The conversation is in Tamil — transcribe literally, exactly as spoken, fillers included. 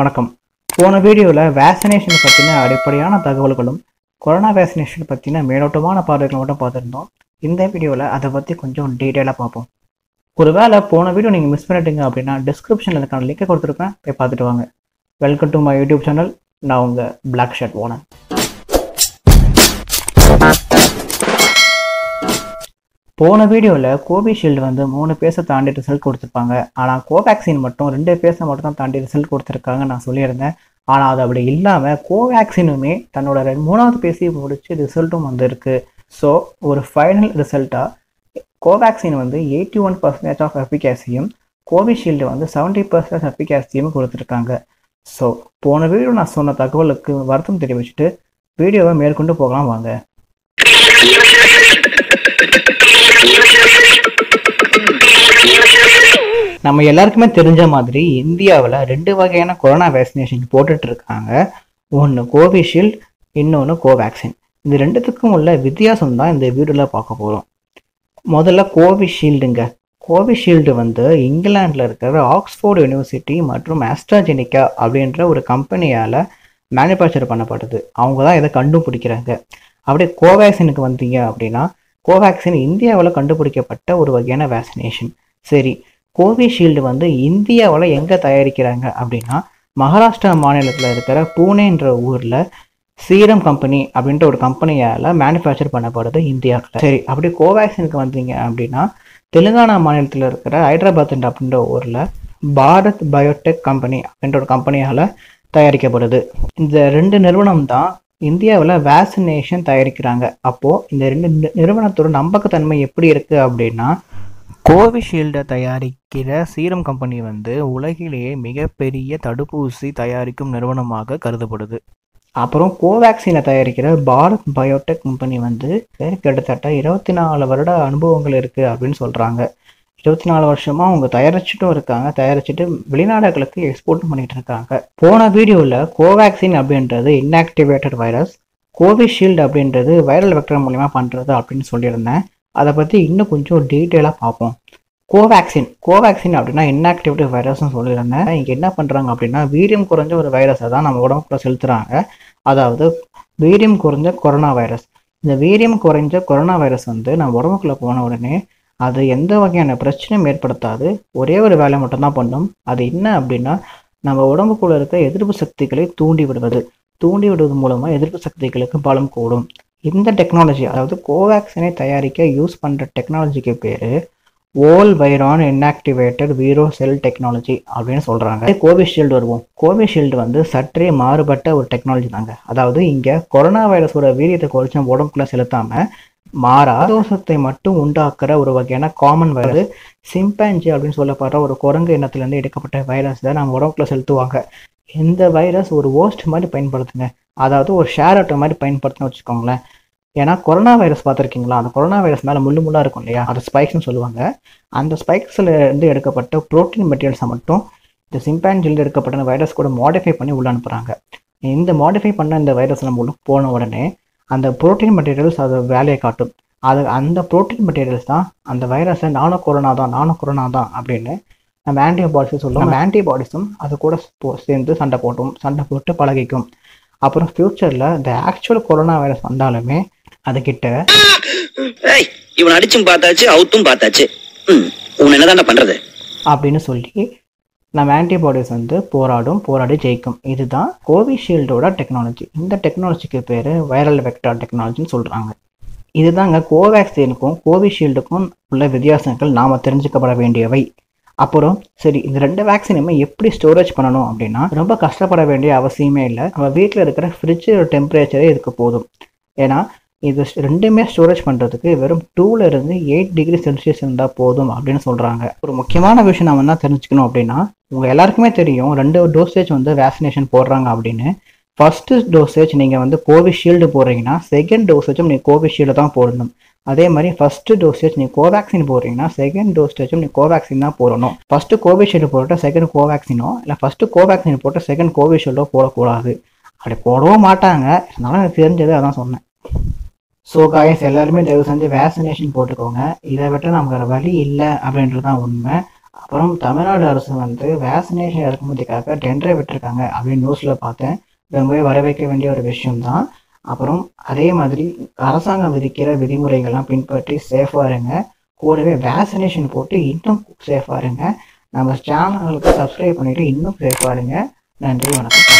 வணக்கம். போன வீடியோவில் வேக்சினேஷன் பற்றின அடிப்படையான தகவல்களும் கொரோனா வேக்சினேஷன் பற்றின மேலோட்டமான பார்வைகளும் மட்டும் பார்த்துருந்தோம். இந்த வீடியோவில் அதை பற்றி கொஞ்சம் டீட்டெயிலாக பார்ப்போம். ஒருவேளை போன வீடியோ நீங்கள் மிஸ் பண்ணிட்டீங்க அப்படின்னா டிஸ்கிரிப்ஷனில் இருக்கான லிங்கை கொடுத்துருப்பேன், போய் பார்த்துட்டு வாங்க. Welcome to my YouTube channel. நான் உங்கள் பிளாக் ஷர்ட் ஓனர். போன வீடியோவில் கோவிஷீல்டு வந்து மூணு பேரை தாண்டி ரிசல்ட் கொடுத்துருப்பாங்க, ஆனால் கோவேக்சின் மட்டும் ரெண்டு பேரை மட்டும் தான் தாண்டி ரிசல்ட் கொடுத்துருக்காங்க நான் சொல்லியிருந்தேன். ஆனால் அது அப்படி இல்லாமல் கோவேக்சினுமே தன்னோட ரெண்டு மூணாவது பேசி முடிச்சு ரிசல்ட்டும் வந்திருக்கு. ஸோ ஒரு ஃபைனல் ரிசல்ட்டாக கோவேக்சின் வந்து எயிட்டி ஒன் பர்சன்டேஜ் ஆஃப் எஃபிகாசியும் கோவிஷீல்டு வந்து செவன்ட்டி பர்சன்டேஜ் எஃபிகாசியும் கொடுத்துருக்காங்க. ஸோ போன வீடியோ நான் சொன்ன தகவலுக்கு வருத்தம் தெரிவிச்சுட்டு வீடியோவை மேற்கொண்டு போகலாம் வாங்க. நம்ம எல்லாருக்குமே தெரிஞ்ச மாதிரி இந்தியாவில் ரெண்டு வகையான கொரோனா வேக்சினேஷன் போட்டுட்டு இருக்காங்க. ஒன்று கோவிஷீல்டு, இன்னொன்று கோவேக்சின். இது ரெண்டுத்துக்கும் உள்ள வித்தியாசம் தான் இந்த வீடியோவில் பார்க்க போகிறோம். முதல்ல கோவிஷீல்டுங்க. கோவிஷீல்டு வந்து இங்கிலாண்டில் இருக்கிற ஆக்ஸ்ஃபோர்டு யூனிவர்சிட்டி மற்றும் ஆஸ்ட்ராஜெனிகா அப்படின்ற ஒரு கம்பெனியால் மேனுஃபேக்சர் பண்ணப்பட்டது. அவங்க தான் இதை கண்டுபிடிக்கிறாங்க. அப்படியே கோவேக்சினுக்கு வந்தீங்க அப்படின்னா கோவேக்சின் இந்தியாவில் கண்டுபிடிக்கப்பட்ட ஒரு வகையான வேக்சினேஷன். சரி, கோவிஷீல்டு வந்து இந்தியாவில் எங்கே தயாரிக்கிறாங்க அப்படின்னா மகாராஷ்டிரா மாநிலத்தில் இருக்கிற பூனேன்ற ஊரில் சீரம் கம்பெனி அப்படின்ற ஒரு கம்பெனியால் மேனுஃபேக்சர் பண்ணப்படுது இந்தியாவில். சரி, அப்படி கோவேக்சினுக்கு வந்தீங்க அப்படின்னா தெலுங்கானா மாநிலத்தில் இருக்கிற ஹைதராபாத் அப்படின்ற ஊரில் பாரத் பயோடெக் கம்பெனி அப்படின்ற ஒரு கம்பெனியால் தயாரிக்கப்படுது. இந்த ரெண்டு நிறுவனம் தான் இந்தியாவில் வேக்சினேஷன் தயாரிக்கிறாங்க. அப்போது இந்த ரெண்டு நிறுவனத்தோட நம்பகத்தன்மை எப்படி இருக்குது அப்படின்னா கோவிஷீல்டை தயாரிக்கிற சீரம் கம்பெனி வந்து உலகிலேயே மிகப்பெரிய தடுப்பூசி தயாரிக்கும் நிறுவனமாக கருதப்படுது. அப்புறம் கோவேக்சினை தயாரிக்கிற பாரத் பயோடெக் கம்பெனி வந்து கிட்டத்தட்ட இருபத்தி நாலு வருட அனுபவங்கள் இருக்குது அப்படின்னு சொல்கிறாங்க. இருபத்தி நாலு வருஷமாக அவங்க தயாரிச்சுட்டும் இருக்காங்க, தயாரிச்சுட்டு வெளிநாடுகளுக்கு எக்ஸ்போர்ட்டும் பண்ணிகிட்டு இருக்காங்க. போன வீடியோவில் கோவேக்சின் அப்படின்றது இன்ஆக்டிவேட்டட் வைரஸ், கோவிஷீல்டு அப்படின்றது வைரல் வெக்டர் மூலிமா பண்ணுறது அப்படின்னு சொல்லியிருந்தேன். அதை பற்றி இன்னும் கொஞ்சம் டீட்டெயிலாக பார்ப்போம். கோவேக்சின் கோவேக்சின் அப்படின்னா இன்ஆக்டிவேட்டட் வைரஸ்ன்னு சொல்லியிருந்தேன். இங்கே என்ன பண்ணுறாங்க அப்படின்னா வீரியம் குறைஞ்ச ஒரு வைரஸை தான் நம்ம உடம்புக்குள்ள செலுத்துகிறாங்க. அதாவது வீரியம் குறைஞ்ச கொரோனா வைரஸ். இந்த வீரியம் குறைஞ்ச கொரோனா வைரஸ் வந்து நம்ம உடம்புக்குள்ளே போன உடனே அது எந்த வகையான பிரச்சனையும் ஏற்படுத்தாது. ஒரே ஒரு வேலை மட்டும்தான் பண்ணும். அது என்ன அப்படின்னா நம்ம உடம்புக்குள்ளே இருக்க எதிர்ப்பு சக்திகளை தூண்டி விடுவது. தூண்டி விடுவது மூலமாக எதிர்ப்பு சக்திகளுக்கு பலம் கூடும். இந்த டெக்னாலஜி, அதாவது கோவேக்சினை தயாரிக்க யூஸ் பண்ணுற டெக்னாலஜிக்கு பேர் ஓல் வைரான் இன்ஆக்டிவேட்டட் வீரோ செல் டெக்னாலஜி அப்படின்னு சொல்கிறாங்க. கோவிஷீல்டு வருவோம். கோவிஷீல்டு வந்து சற்றே மாறுபட்ட ஒரு டெக்னாலஜி தாங்க. அதாவது இங்கே கொரோனா வைரஸோட வீரியத்தை குறைச்சி உடம்புக்குள்ளே செலுத்தாமல் மாறா தோஷத்தை மட்டும் உண்டாக்குற ஒரு வகையான காமன் வைரஸ், சிம்பான்ஜி அப்படின்னு சொல்லப்படுற ஒரு குரங்கு இனத்துலேருந்து எடுக்கப்பட்ட வைரஸ் தான் நம்ம உடம்புக்குள்ளே செலுத்துவாங்க. இந்த வைரஸ் ஒரு ஹோஸ்ட் மாதிரி பயன்படுத்துங்க, அதாவது ஒரு ஷேர் ஆட்டோ மாதிரி பயன்படுத்தினு வச்சுக்கோங்களேன். ஏன்னா கொரோனா வைரஸ் பார்த்துருக்கீங்களா, அந்த கொரோனா வைரஸ் மேலே முள்ளு முள்ளாக இருக்கும் இல்லையா, அது ஸ்பைக்ஸ்னு சொல்லுவாங்க. அந்த ஸ்பைக்ஸில் இருந்து எடுக்கப்பட்ட ப்ரோட்டீன் மெட்டீரியல்ஸை மட்டும் இந்த சிம்பான்ஜியில் எடுக்கப்பட்ட வைரஸ் கூட மாடிஃபை பண்ணி உள்ள அனுப்புகிறாங்க. இந்த மாடிஃபை பண்ண இந்த வைரஸ் நம்ம போன உடனே அந்த ப்ரோட்டீன் மெட்டீரியல்ஸ் அது வேலையை காட்டும். அது அந்த ப்ரோட்டீன் மெட்டீரியல்ஸ் தான் அந்த வைரஸை நானோ கொரோனா தான் நானோ கொரோனா தான் அப்படின்னு நம்ம ஆன்டிபாடிஸும் சொல்லுவோம். நம்ம ஆன்டிபாடிஸும் அது கூட சேர்ந்து சண்டை போட்டும் சண்டை போட்டு பழகிக்கும். அப்புறம் ஃப்யூச்சரில் இந்த ஆக்சுவல் கொரோனா வைரஸ் வந்தாலுமே அதுக்கிட்ட இவன் அடிச்சும் பார்த்தாச்சு அவுத்தும் பார்த்தாச்சு என்னதாண்டா பண்ணுறது அப்படின்னு சொல்லி நம்ம ஆன்டிபாடிஸ் வந்து போராடும், போராடி ஜெயிக்கும். இதுதான் கோவிஷீல்டோட டெக்னாலஜி. இந்த டெக்னாலஜிக்கு பேர் வைரல் வெக்டார் டெக்னாலஜின்னு சொல்கிறாங்க. இதுதாங்க கோவேக்சினுக்கும் கோவிஷீல்டுக்கும் உள்ள வித்தியாசங்கள் நாம் தெரிஞ்சுக்கப்பட வேண்டியவை. அப்புறம் சரி, இந்த ரெண்டு வேக்சினுமே எப்படி ஸ்டோரேஜ் பண்ணணும் அப்படின்னா ரொம்ப கஷ்டப்பட வேண்டிய அவசியமே இல்லை. நம்ம வீட்டில் இருக்கிற ஃப்ரிட்ஜோட டெம்பரேச்சரே இதுக்கு போதும். ஏன்னா இது ரெண்டுமே ஸ்டோரேஜ் பண்ணுறதுக்கு வெறும் டூலேருந்து எயிட் டிகிரி செல்சியஸ் இருந்தால் போதும் அப்படின்னு சொல்கிறாங்க. ஒரு முக்கியமான விஷயம் நம்ம என்ன தெரிஞ்சுக்கணும் அப்படின்னா உங்கள் எல்லாருக்குமே தெரியும் ரெண்டு டோசேஜ் வந்து வேக்சினேஷன் போடுறாங்க அப்படின்னு. ஃபஸ்ட்டு டோசேஜ் நீங்கள் வந்து கோவிஷீல்டு போடுறீங்கன்னா செகண்ட் டோசேஜும் நீங்கள் கோவிஷீல்டு தான் போடணும். அதே மாதிரி ஃபஸ்ட்டு டோசேஜ் நீங்கள் கோவேக்சின் போடுறீங்கன்னா செகண்ட் டோசேஜும் நீங்கள் கோவேக்சின் தான் போடணும். ஃபஸ்ட்டு கோவிஷீல்டு போட்ட செகண்ட் கோவேக்சினோ இல்லை ஃபஸ்ட்டு கோவேக்சின் போட்ட செகண்ட் கோவிஷீல்டோ போடக்கூடாது. அப்படி போடவும் மாட்டாங்க. அதனால எனக்கு தெரிஞ்சது அதான் சொன்னேன். ஸோ காய்ஸ் எல்லாருமே தயவு செஞ்சு வேக்சினேஷன் போட்டுக்கோங்க. இதை விட்டு நமக்கு வழி இல்லை அப்படின்றது தான் உண்மை. அப்புறம் தமிழ்நாடு அரசு வந்து வேக்சினேஷன் இறக்குமதிக்காக டெண்டரை விட்டுருக்காங்க அப்படின்னு நியூஸில் பார்த்தேன். ரொம்பவே வரவேற்க வேண்டிய ஒரு விஷயம்தான். அப்புறம் அதே மாதிரி அரசாங்கம் விதிக்கிற விதிமுறைகள்லாம் பின்பற்றி சேஃபாக இருங்க. கூடவே வேக்சினேஷன் போட்டு இன்னும் சேஃபாக இருங்க. நம்ம சேனல்களுக்கு சப்ஸ்கிரைப் பண்ணிவிட்டு இன்னும் சேஃபாக இருங்க. நன்றி, வணக்கம்.